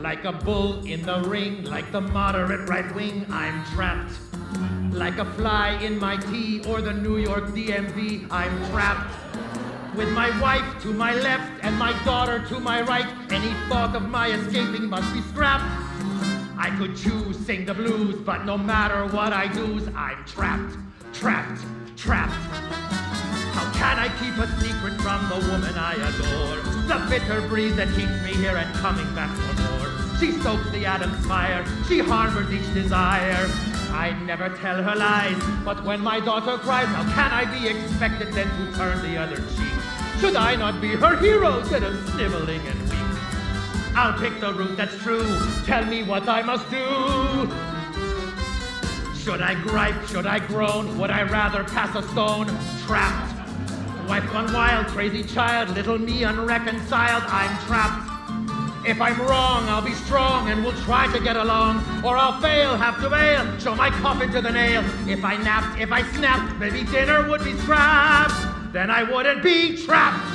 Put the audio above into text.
Like a bull in the ring, like the moderate right wing, I'm trapped. Like a fly in my tea or the New York DMV, I'm trapped. With my wife to my left and my daughter to my right, any thought of my escaping must be scrapped. I could choose, sing the blues, but no matter what I do's, I'm trapped, trapped, trapped. How can I keep a secret from the woman I adore? The bitter breeze that keeps me here and coming back for more. She soaks the Adam's fire, she harbors each desire. I never tell her lies, but when my daughter cries, how can I be expected then to turn the other cheek? Should I not be her hero instead of sniveling and weak? I'll pick the route that's true, tell me what I must do. Should I gripe, should I groan, would I rather pass a stone? Trapped. Wife gone wild, crazy child, little me unreconciled, I'm trapped. If I'm wrong, I'll be strong and will try to get along, or I'll fail, have to bail, show my coffin to the nail. If I napped, if I snapped, maybe dinner would be scrapped, then I wouldn't be trapped.